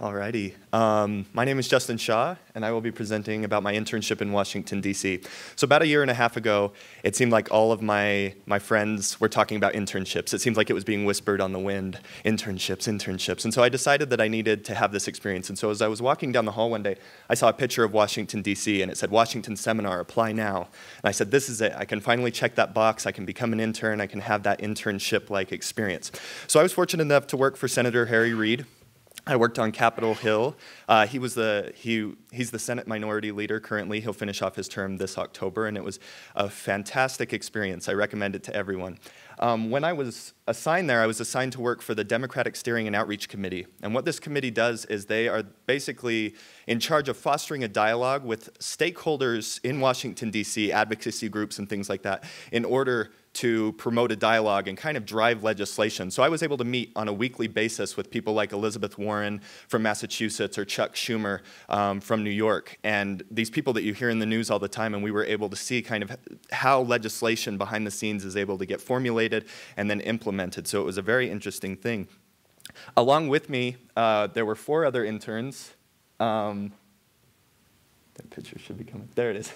Alrighty. My name is Justin Shaw, and I will be presenting about my internship in Washington, D.C. So about a year and a half ago, it seemed like all of my friends were talking about internships. It seemed like it was being whispered on the wind, internships, internships. And so I decided that I needed to have this experience. And so as I was walking down the hall one day, I saw a picture of Washington, D.C., and it said, Washington Seminar, apply now. And I said, this is it. I can finally check that box. I can become an intern. I can have that internship-like experience. So I was fortunate enough to work for Senator Harry Reid. I worked on Capitol Hill. He's the Senate Minority Leader currently. He'll finish off his term this October, and it was a fantastic experience. I recommend it to everyone. When I was assigned there, I was assigned to work for the Democratic Steering and Outreach Committee. And what this committee does is they are basically in charge of fostering a dialogue with stakeholders in Washington, D.C., advocacy groups and things like that, in order to promote a dialogue and kind of drive legislation. So I was able to meet on a weekly basis with people like Elizabeth Warren from Massachusetts or Chuck Schumer from New York, and these people that you hear in the news all the time, and we were able to see kind of how legislation behind the scenes is able to get formulated and then implemented. So it was a very interesting thing. Along with me, there were four other interns. That picture should be coming. There it is.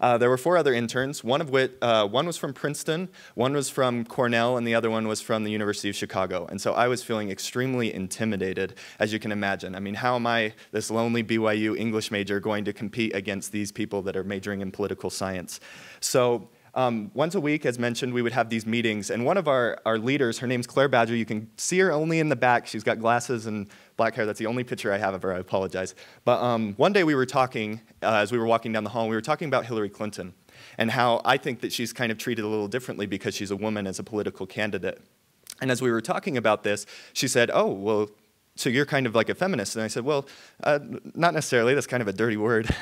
There were four other interns, one was from Princeton, one was from Cornell, and the other one was from the University of Chicago. And so I was feeling extremely intimidated, as you can imagine. I mean, how am I, this lonely BYU English major, going to compete against these people that are majoring in political science? So once a week, as mentioned, we would have these meetings. And one of our leaders, her name's Claire Badger. You can see her only in the back. She's got glasses and black hair. That's the only picture I have of her. I apologize. But one day we were talking, as we were walking down the hall, we were talking about Hillary Clinton and how I think that she's kind of treated a little differently because she's a woman as a political candidate. And as we were talking about this, she said, oh, well, so you're kind of like a feminist. And I said, well, not necessarily. That's kind of a dirty word.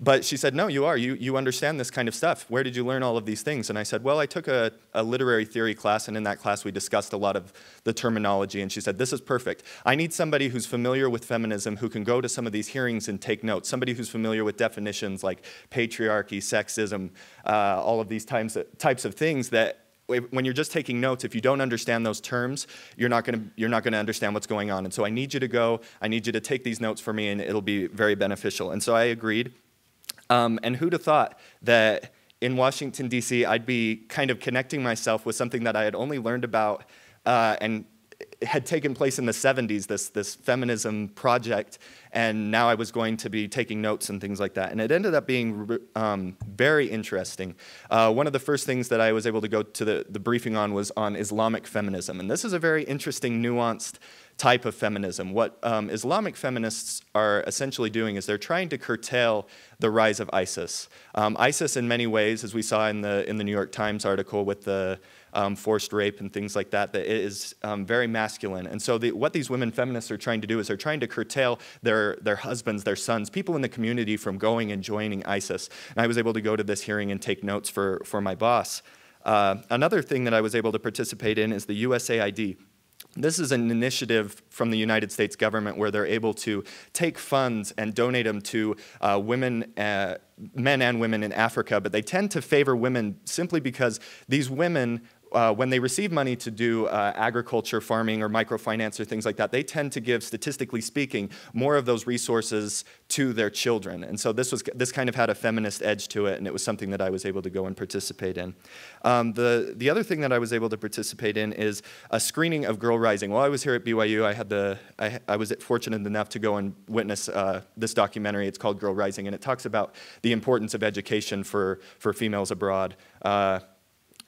But she said, no, you are. You understand this kind of stuff. Where did you learn all of these things? And I said, well, I took a literary theory class, and in that class we discussed a lot of the terminology. And she said, this is perfect. I need somebody who's familiar with feminism, who can go to some of these hearings and take notes, somebody who's familiar with definitions like patriarchy, sexism, all of these types of things that when you're just taking notes, if you don't understand those terms, you're not going to understand what's going on. And so I need you to go. I need you to take these notes for me, and it'll be very beneficial. And so I agreed. And who'd have thought that in Washington, D.C., I'd be kind of connecting myself with something that I had only learned about and had taken place in the 70s, this feminism project, and now I was going to be taking notes and things like that. And it ended up being very interesting. One of the first things that I was able to go to the briefing on was on Islamic feminism. And this is a very interesting, nuanced type of feminism. What Islamic feminists are essentially doing is they're trying to curtail the rise of ISIS. ISIS, in many ways, as we saw in the New York Times article with the forced rape and things like that, that it is very masculine. And so what these women feminists are trying to do is they're trying to curtail their husbands, their sons, people in the community from going and joining ISIS. And I was able to go to this hearing and take notes for my boss. Another thing that I was able to participate in is the USAID. This is an initiative from the United States government where they're able to take funds and donate them to men and women in Africa, but they tend to favor women simply because these women, when they receive money to do agriculture, farming, or microfinance or things like that, they tend to give, statistically speaking, more of those resources to their children. And so this kind of had a feminist edge to it, and it was something that I was able to go and participate in. The other thing that I was able to participate in is a screening of Girl Rising. While I was here at BYU, I was fortunate enough to go and witness this documentary. It's called Girl Rising, and it talks about the importance of education for females abroad.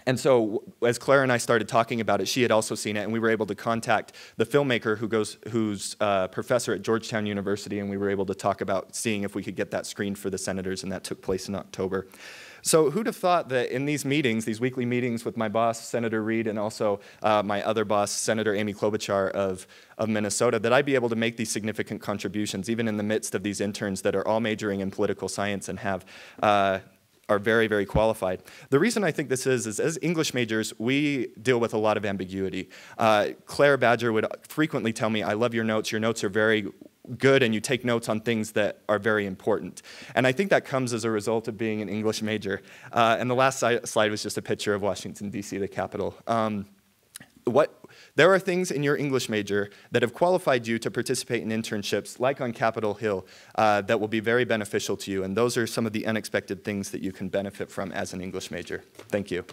And so as Claire and I started talking about it, she had also seen it, and we were able to contact the filmmaker who's a professor at Georgetown University, and we were able to talk about seeing if we could get that screened for the senators, and that took place in October. So who'd have thought that in these meetings, these weekly meetings with my boss, Senator Reid, and also my other boss, Senator Amy Klobuchar of Minnesota, that I'd be able to make these significant contributions, even in the midst of these interns that are all majoring in political science and have are very, very qualified. The reason I think this is as English majors, we deal with a lot of ambiguity. Claire Badger would frequently tell me, I love your notes. Your notes are very good, and you take notes on things that are very important. And I think that comes as a result of being an English major. And the last slide was just a picture of Washington, D.C., the Capitol. there are things in your English major that have qualified you to participate in internships, like on Capitol Hill, that will be very beneficial to you. And those are some of the unexpected things that you can benefit from as an English major. Thank you.